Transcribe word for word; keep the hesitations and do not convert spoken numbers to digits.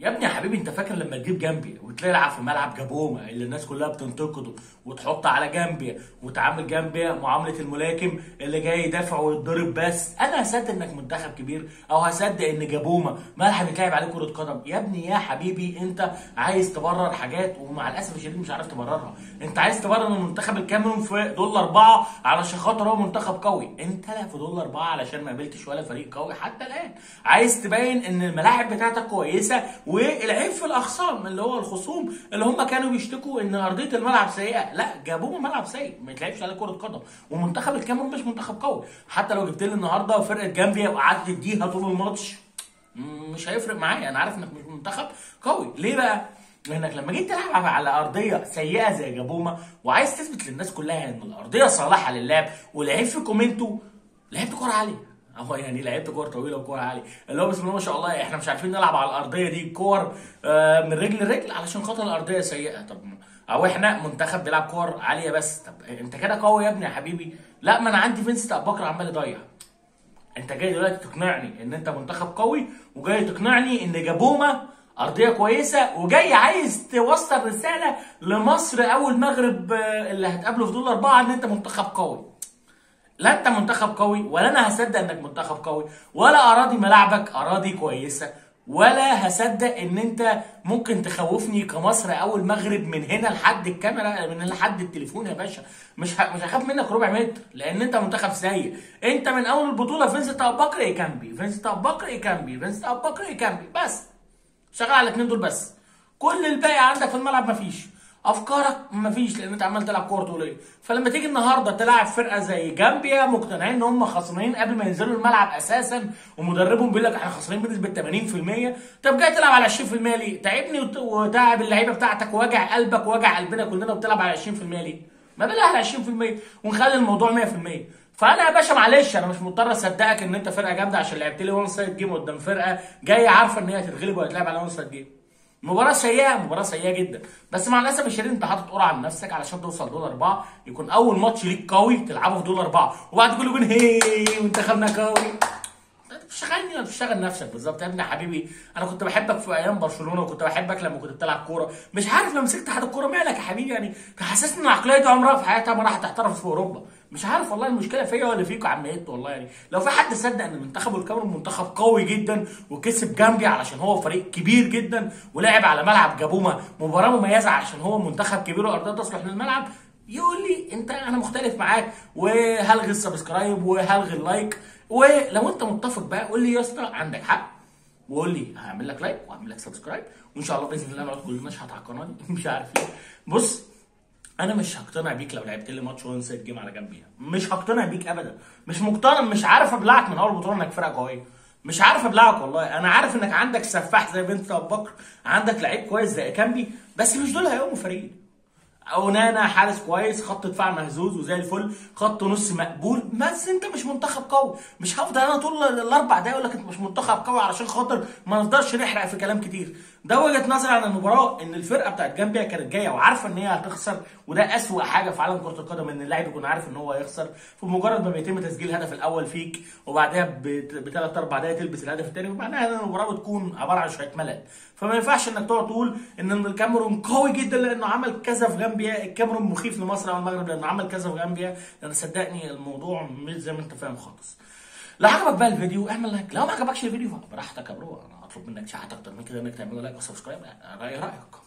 يا ابني يا حبيبي، انت فاكر لما تجيب جامبيا وتلعب في ملعب جابوما اللي الناس كلها بتنتقده، وتحط على جامبيا وتعامل جامبيا معامله الملاكم اللي جاي يدافع ويتضرب؟ بس انا هصدق انك منتخب كبير، او هصدق ان جابوما ملعب يتلعب عليه كره قدم؟ يا ابني يا حبيبي، انت عايز تبرر حاجات ومع الاسف الشديد مش عارف تبررها. انت عايز تبرر ان منتخب الكاميرون في دول اربعه علشان خاطر هو منتخب قوي، انت لا في دول اربعه علشان ما قابلتش ولا فريق قوي حتى الان. عايز تبين ان الملاعب بتاعتك كويسه، والعيب في الاخصام اللي هو الخصوم اللي هم كانوا بيشتكوا ان ارضيه الملعب سيئه. لا، جابوه ملعب سيء ما يتلعبش عليه كره قدم، ومنتخب الكاميرون مش منتخب قوي. حتى لو جبت لي النهارده فرقه جامبيا وقعدت تديها طول الماتش مش هيفرق معايا، انا عارف انك مش منتخب قوي. ليه بقى؟ لانك لما جيت تلعب على ارضيه سيئه زي جابوما وعايز تثبت للناس كلها ان الارضيه صالحه للعب، والعيب في كومنتو لعبت كره عاليه، هو يعني لعبت كور طويله وكور عاليه، اللي هو بسم الله ما شاء الله احنا مش عارفين نلعب على الارضيه دي كور من رجل لرجل علشان خاطر الارضيه سيئه. طب او احنا منتخب بيلعب كور عاليه بس، طب انت كده قوي يا ابني يا حبيبي؟ لا، ما انا عندي فينسنت ابو بكر عمال يضيع. انت جاي دلوقتي تقنعني ان انت منتخب قوي، وجاي تقنعني ان جابوما ارضيه كويسه، وجاي عايز توصل رساله لمصر او المغرب اللي هتقابله في دول اربعه ان انت منتخب قوي. لا انت منتخب قوي، ولا انا هصدق انك منتخب قوي، ولا اراضي ملاعبك اراضي كويسه، ولا هصدق ان انت ممكن تخوفني كمصر او المغرب من هنا لحد الكاميرا، من هنا لحد التليفون يا باشا. مش ه... مش هخاف منك ربع متر، لان انت منتخب سيء. انت من اول البطوله فينسنت ابو بكر أكامبي، فينسنت ابو بكر أكامبي، فينسنت ابو بكر أكامبي، بس شغال على الاثنين دول بس. كل الباقي عندك في الملعب مفيش، افكارك مفيش، لان انت عمال تلعب كوره طوليه. فلما تيجي النهارده تلعب فرقه زي جامبيا مقتنعين ان هم خسرانين قبل ما ينزلوا الملعب اساسا، ومدربهم بيقول لك احنا خسرانين بنسبه ثمانين في المية، طب جاي تلعب على عشرين في المية ليه؟ تعبني وتعب اللعيبه بتاعتك ووجع قلبك ووجع قلبنا كلنا، وبتلعب على عشرين في المية ليه؟ ما بالله على عشرين في المية ونخلي الموضوع مية في المية. فانا يا باشا معلش، انا مش مضطر اصدقك ان انت فرقه جامده عشان لعبت لي وان سايد جيم قدام فرقه جايه عارفه ان هي هتتغلب وهتلعب على وان سايد جيم. مباراة سيئة، مباراة سيئة جدا، بس مع الأسف الشديد أنت حاطط قرعة من نفسك علشان توصل دول أربعة، يكون أول ماتش ليك قوي تلعبه في دول أربعة، وبعد كل جون هي منتخبنا قوي. أنت بتشتغلني ولا بتشتغل نفسك بالظبط يا ابني يا حبيبي؟ أنا كنت بحبك في أيام برشلونة، وكنت بحبك لما كنت بتلعب كورة، مش عارف لما مسكت حد الكورة مالك يا حبيبي؟ يعني حسسني إن العقلية دي عمرها في حياتها ما راحت تحترف في أوروبا. مش عارف والله المشكله فيا ولا فيكوا يا عم ايتو والله. يعني لو في حد صدق ان منتخب الكاميرون منتخب قوي جدا وكسب جامبيا علشان هو فريق كبير جدا، ولعب على ملعب جابوما مباراه مميزه علشان هو منتخب كبير وارضيه تصلح للملعب، يقول لي انت انا مختلف معاك، وهلغي السبسكرايب وهلغي اللايك. ولو انت متفق بقى قول لي يا اسطى عندك حق، وقول لي هعمل لك لايك وهعمل لك سبسكرايب، وان شاء الله باذن الله نقعد كلنا نشحت على القناه دي. مش عارف ايه، بص انا مش هقتنع بيك لو لعبت لي ماتش وان سايد جيم على جنبيها، مش هقتنع بيك ابدا، مش مقتنع، مش عارف ابلعك من اول بطوله انك فرقه قويه، مش عارف ابلعك والله. انا عارف انك عندك سفاح زي بنت ابو بكر، عندك لعيب كويس زي أكامبي، بس مش دول هيقوموا فريق. أونانا حارس كويس، خط دفاع مهزوز وزي الفل، خط نص مقبول، بس انت مش منتخب قوي. مش هفضل انا طول الاربع دقايق اقول لك انت مش منتخب قوي علشان خاطر ما نقدرش نحرق في كلام كتير. ده وجهه نظري عن المباراه، ان الفرقه بتاعت جامبيا كانت جايه وعارفه ان هي هتخسر، وده اسوأ حاجه في عالم كره القدم ان اللاعب يكون عارف ان هو هيخسر، فمجرد ما بيتم تسجيل الهدف الاول فيك وبعدها بثلاث اربع دقايق تلبس الهدف الثاني، ومعناها المباراه بتكون عباره عن شويه ملل. فما ينفعش انك تقعد تقول ان الكاميرون قوي جدا لانه عمل كذا في جامبيا، الكاميرون مخيف لمصر او المغرب لانه عمل كذا في جامبيا، لان صدقني الموضوع مش زي ما انت فاهم خالص. لو عجبك بقى الفيديو اعمل لايك، لو ما عجبكش الفيديو براحتك يا برو، انا اطلب منك شحات اكتر من كده انك تعمل لايك وسبسكرايب، رايي رايك.